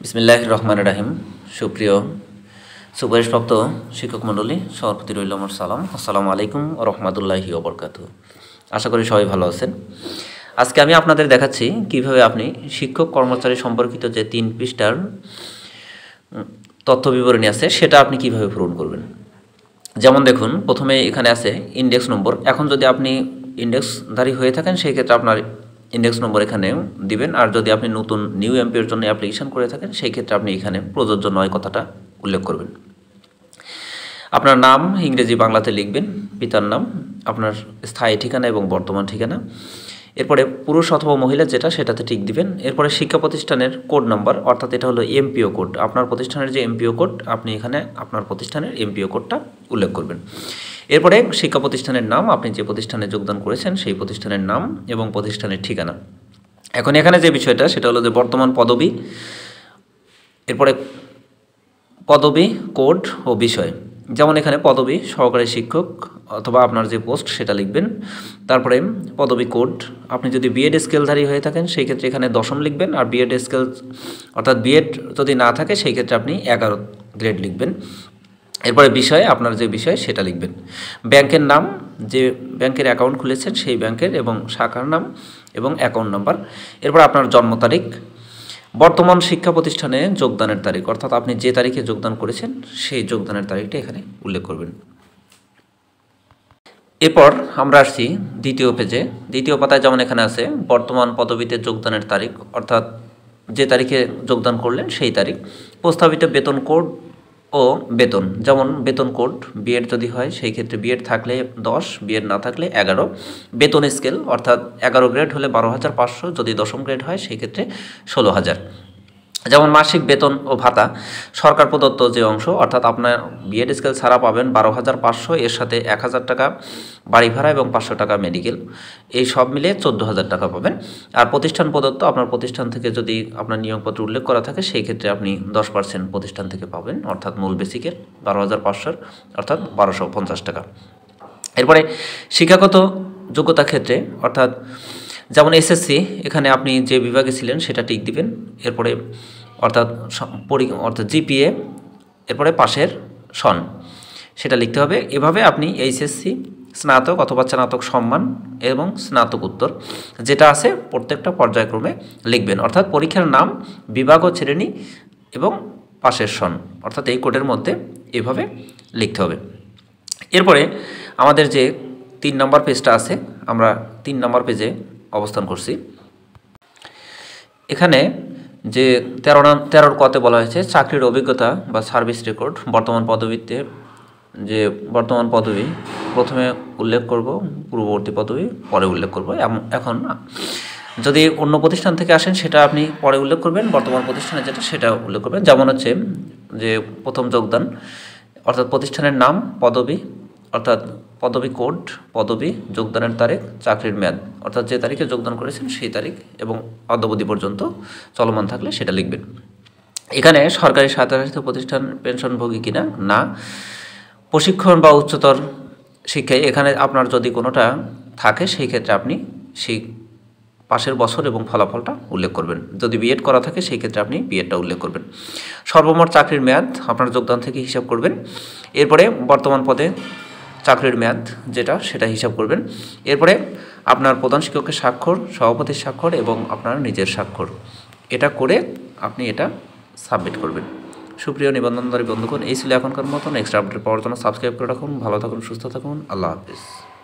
बिस्मिल्लाहिर रहमानिर रहीम सुप्रिय सुपारिशप्राप्त शिक्षक मंडली सर्वप्रति रइल आमार सालाम आसलामु आलाइकुम व रहमतुल्लाहि व बाराकातुहू। आशा करी सबाई भालो आछेन। आजके आमि आपनादेर देखाच्छि किभाबे आपनि शिक्षक कर्मचारी सम्पर्कित जे 3 पृष्ठार तथ्य विवरणी आछे सेटा आपनि किभाबे पूरण करबेन। जेमन देखुन प्रथमे एखाने आछे इंडेक्स नम्बर। एखन जदि आपनि इंडेक्सधारी हये थाकेन सेई क्षेत्रे आपनार इंडेक्स नम्बर एखाने दिबेन। और जदि आपनि नतून निउ एमपीओ एर जन्य एप्लिकेशन करे थाकेन सेई क्षेत्रे आपनि एखाने प्रयोज्य नय कथाटा उल्लेख करबेन। आपनार नाम इंग्रेजी बांगलाते लिखबेन, पितार नाम, आपनार स्थायी ठिकाना एबं बर्तमान ठिकाना। एरपरे पुरुष अथवा महिला जेटा सेटाते टिक दिबेन। एरपरे शिक्षा प्रतिष्ठानेर कोड नम्बर अर्थात एटा हलो एमपीओ कोड। आपनार प्रतिष्ठानेर जे एमपीओ कोड आपनि एखाने आपनार प्रतिष्ठानेर एमपीओ कोडटा उल्लेख करबेन। एरपरे शिक्षा प्रतिष्ठानेर नाम, आपनि जे प्रतिष्ठाने योगदान करेछेन सेई प्रतिष्ठानेर नाम एबं प्रतिष्ठानेर ठिकाना। एखन एखाने जे विषयटा सेटा हलो जे बर्तमान पदवी, एरपरे पदवी कोड ओ विषय। जेमन एखाने पदवी सहकारी शिक्षक अथवा आपनार जे पोस्ट सेटा लिखबेन। तारपरे पदवी कोड, आपनि जदि बीएड स्केलधारी हये थाकेन सेई क्षेत्रे एखाने दशम लिखबेन। और बीएड स्केल अर्थात बीएड जदि ना थाके सेई क्षेत्रे आपनि 11 ग्रेड लिखबेन। एरपरे विषय, आपनार जे विषय सेटा लिखबेन। बैंकेर नाम, जे बैंकेर अ্যাকাউন্ট খুলেছেন সেই बैंकेर एवं शाखार नाम एवं अ্যাকাউন্ট नम्बर। एरपर आपनार जन्म तारीख, बर्तमान शिक्षा प्रतिष्ठाने योगदान तारीख अर्थात आपनी जे तारीखे योगदान करेছেন সেই যোগদানের তারিখটা এখানে উল্লেখ করবেন। এরপর আমরা আসছি দ্বিতীয় পেজে। দ্বিতীয় পাতায় যেমন এখানে আছে বর্তমান পদবিতে যোগদানের তারিখ অর্থাৎ যে তারিখে যোগদান করলেন সেই তারিখ। প্রস্তাবিত বেতন কোড ও বেতন, যেমন বেতন কোড বিএড যদি হয় সেই ক্ষেত্রে বিএড থাকলে 10, বিএড না থাকলে 11। বেতন স্কেল অর্থাৎ 11 গ্রেড হলে 12,500, যদি দশম গ্রেড হয় সেই ক্ষেত্রে 16,000। যেমন মাসিক বেতন ও ভাতা, সরকার প্রদত্ত যে অংশ অর্থাৎ আপনার বিএড স্কেল ছাড়া পাবেন 12,500, এর সাথে 1,000 টাকা বাড়ি ভাড়া এবং 500 টাকা মেডিকেল, এই সব মিলে 14,000 টাকা পাবেন। আর প্রতিষ্ঠান প্রদত্ত, আপনার প্রতিষ্ঠান থেকে যদি আপনার নিয়োগপত্র উল্লেখ করা থাকে সেই ক্ষেত্রে আপনি 10% প্রতিষ্ঠান থেকে পাবেন অর্থাৎ মূল বেসিকের 12,500 অর্থাৎ 1,250 টাকা। এরপরে শিক্ষাগত যোগ্যতা ক্ষেত্রে অর্থাৎ যেমন এসএসসি, এখানে আপনি যে বিভাগে ছিলেন সেটা টিক দিবেন। এরপরে অর্থাৎ জিপিএ, এরপরে পাশের সন সেটা লিখতে হবে। এভাবে আপনি এইচএসসি, স্নাতক অথবা স্নাতক সম্মান এবং স্নাতকোত্তর যেটা আছে প্রত্যেকটা পর্যায়ক্রমে লিখবেন। অর্থাৎ পরীক্ষার নাম, বিভাগ ও শ্রেণী এবং পাশের সন অর্থাৎ এই কোডের মধ্যে এভাবে লিখতে হবে। এরপরে আমাদের যে ৩ নম্বর পেজটা আছে, আমরা ৩ নম্বর পেজে অবস্থান করছি। এখানে যে 13 কতে বলা হয়েছে চাকরির অভিজ্ঞতা বা সার্ভিস রেকর্ড। বর্তমান পদবিতে যে বর্তমান পদবি প্রথমে উল্লেখ করব, পূর্ববর্তী পদবি পরে উল্লেখ করব। এখন যদি অন্য প্রতিষ্ঠান থেকে আসেন সেটা আপনি পরে উল্লেখ করবেন, বর্তমান প্রতিষ্ঠানে যেটা সেটা উল্লেখ করবেন। যেমন হচ্ছে যে প্রথম যোগদান অর্থাৎ প্রতিষ্ঠানের নাম, পদবি অর্থাৎ পদবী কোড, পদবী, যোগদানের তারিখ, চাকরির মেয়াদ অর্থাৎ যে তারিখে যোগদান করেছেন সেই তারিখ এবং অদ্যাবধি পর্যন্ত চলমান থাকলে সেটা লিখবেন। এখানে সরকারি স্বায়ত্তশাসিত প্রতিষ্ঠান পেনশনভোগী কিনা না, প্রশিক্ষণ বা উচ্চতর শিক্ষায় এখানে আপনার যদি কোনোটা থাকে সেই ক্ষেত্রে আপনি সেই পাশের বছর এবং ফলাফলটা উল্লেখ করবেন। যদি বিএড করা থাকে সেই ক্ষেত্রে আপনি বিএডটা উল্লেখ করবেন। সর্বমোট চাকরির মেয়াদ আপনার যোগদান থেকে হিসাব করবেন। এরপরে বর্তমান পদে চাকরির মেয়াদ যেটা সেটা হিসাব করবেন। এরপরে আপনার প্রধান শিক্ষকের স্বাক্ষর, সভাপতির স্বাক্ষর এবং আপনার নিজের স্বাক্ষর, এটা করে আপনি এটা সাবমিট করবেন। সুপ্রিয় নিবন্ধনকারী বন্ধুগণ, এই ছিল এখনকার মতন। নেক্সট আপডেট পাওয়ার জন্য সাবস্ক্রাইব করে রাখুন। ভালো থাকুন, সুস্থ থাকুন। আল্লাহ হাফেজ।